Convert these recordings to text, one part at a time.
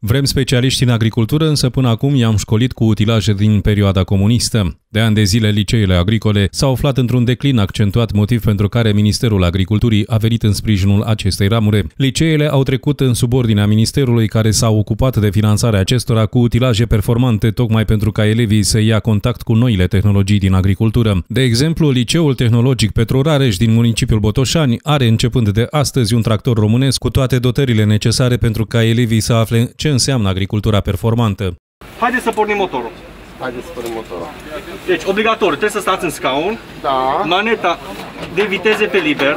Vrem specialiști în agricultură, însă până acum i-am școlit cu utilaje din perioada comunistă. De ani de zile, liceele agricole s-au aflat într-un declin accentuat, motiv pentru care Ministerul Agriculturii a venit în sprijinul acestei ramure. Liceele au trecut în subordinea Ministerului, care s-a ocupat de finanțarea acestora cu utilaje performante, tocmai pentru ca elevii să ia contact cu noile tehnologii din agricultură. De exemplu, Liceul Tehnologic Petru Rareș din municipiul Botoșani are, începând de astăzi, un tractor românesc cu toate dotările necesare pentru ca elevii să afle ce înseamnă agricultura performantă. Haideți să pornim motorul. Haideți să pornim motorul. Deci, obligatoriu, trebuie să stați în scaun, da. Maneta de viteze pe liber,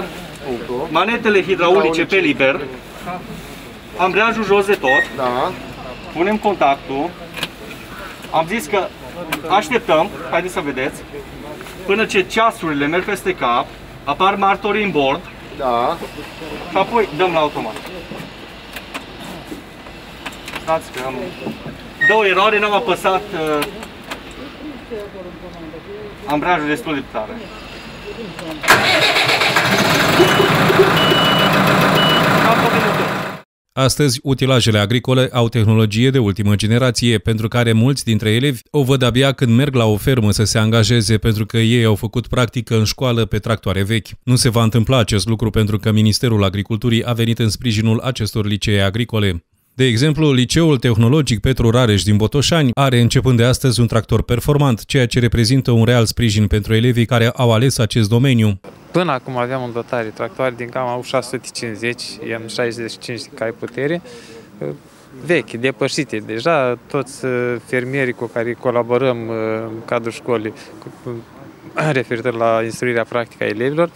manetele hidraulice pe liber, ambreiajul jos de tot, da. Punem contactul, am zis că așteptăm, haideți să vedeți, până ce ceasurile merg peste cap, apar martorii în bord, da. Și apoi dăm la automat. Stați că am... Dă o eroare, n-am apăsat ambreiajul destul de tare. Astăzi, utilajele agricole au tehnologie de ultimă generație, pentru care mulți dintre elevi o văd abia când merg la o fermă să se angajeze, pentru că ei au făcut practică în școală pe tractoare vechi. Nu se va întâmpla acest lucru pentru că Ministerul Agriculturii a venit în sprijinul acestor licee agricole. De exemplu, Liceul Tehnologic Petru Rareș din Botoșani are, începând de astăzi, un tractor performant, ceea ce reprezintă un real sprijin pentru elevii care au ales acest domeniu. Până acum aveam în dotare tractoare din gama U650, M65 de cai putere, vechi, depășite. Deja toți fermierii cu care colaborăm în cadrul școlii, referitor la instruirea practică a elevilor,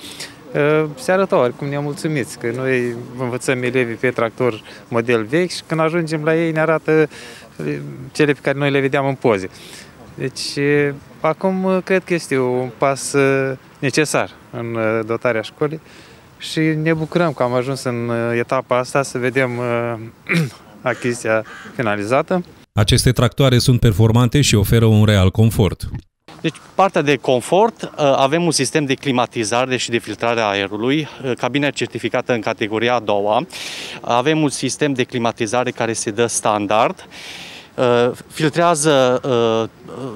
se arătau oricum nemulțumiți, că noi învățăm elevii pe tractor model vechi și când ajungem la ei ne arată cele pe care noi le vedeam în poze. Deci, acum cred că este un pas necesar în dotarea școlii și ne bucurăm că am ajuns în etapa asta să vedem achiziția finalizată. Aceste tractoare sunt performante și oferă un real confort. Deci, partea de confort, avem un sistem de climatizare și de filtrare a aerului, cabina certificată în categoria a doua, avem un sistem de climatizare care se dă standard, filtrează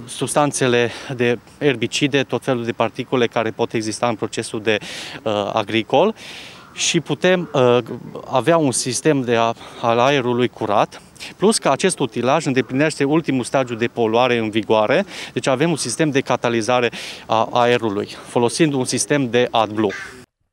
substanțele de erbicide, tot felul de particule care pot exista în procesul de agricol și putem avea un sistem al aerului curat. Plus că acest utilaj îndeplinește ultimul stadiu de poluare în vigoare, deci avem un sistem de catalizare a aerului, folosind un sistem de AdBlue.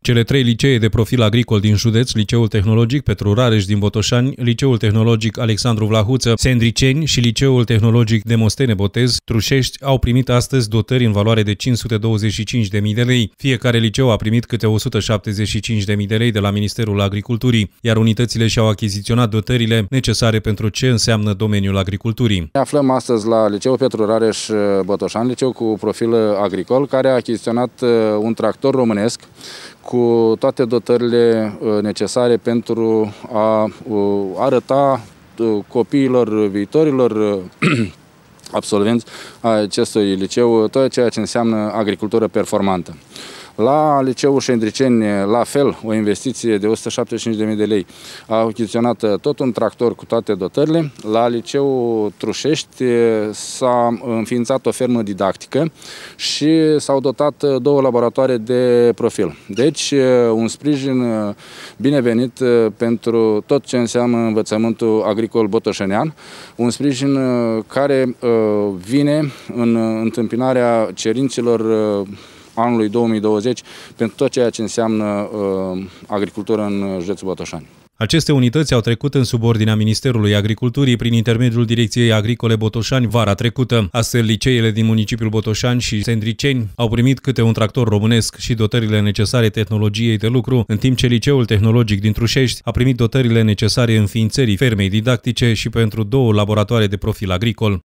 Cele trei licee de profil agricol din județ, Liceul Tehnologic Petru Rareș din Botoșani, Liceul Tehnologic Alexandru Vlahuță, Sendriceni și Liceul Tehnologic Demostene Botez, Trușești, au primit astăzi dotări în valoare de 525.000 de lei. Fiecare liceu a primit câte 175.000 de lei de la Ministerul Agriculturii, iar unitățile și-au achiziționat dotările necesare pentru ce înseamnă domeniul agriculturii. Ne aflăm astăzi la Liceul Petru Rareș Botoșani, liceu cu profil agricol, care a achiziționat un tractor românesc cu toate dotările necesare pentru a arăta copiilor, viitorilor absolvenți a acestui liceu, tot ceea ce înseamnă agricultură performantă. La Liceul Șendriceni, la fel, o investiție de 175.000 de lei a achiziționat tot un tractor cu toate dotările. La Liceul Trușești s-a înființat o fermă didactică și s-au dotat două laboratoare de profil. Deci, un sprijin binevenit pentru tot ce înseamnă învățământul agricol botoșenean, un sprijin care vine în întâmpinarea cerințelor anului 2020 pentru tot ceea ce înseamnă agricultură în județul Botoșani. Aceste unități au trecut în subordinea Ministerului Agriculturii prin intermediul Direcției Agricole Botoșani vara trecută. Astfel, liceele din municipiul Botoșani și Sendriceni au primit câte un tractor românesc și dotările necesare tehnologiei de lucru, în timp ce Liceul Tehnologic din Trușești a primit dotările necesare înființării fermei didactice și pentru două laboratoare de profil agricol.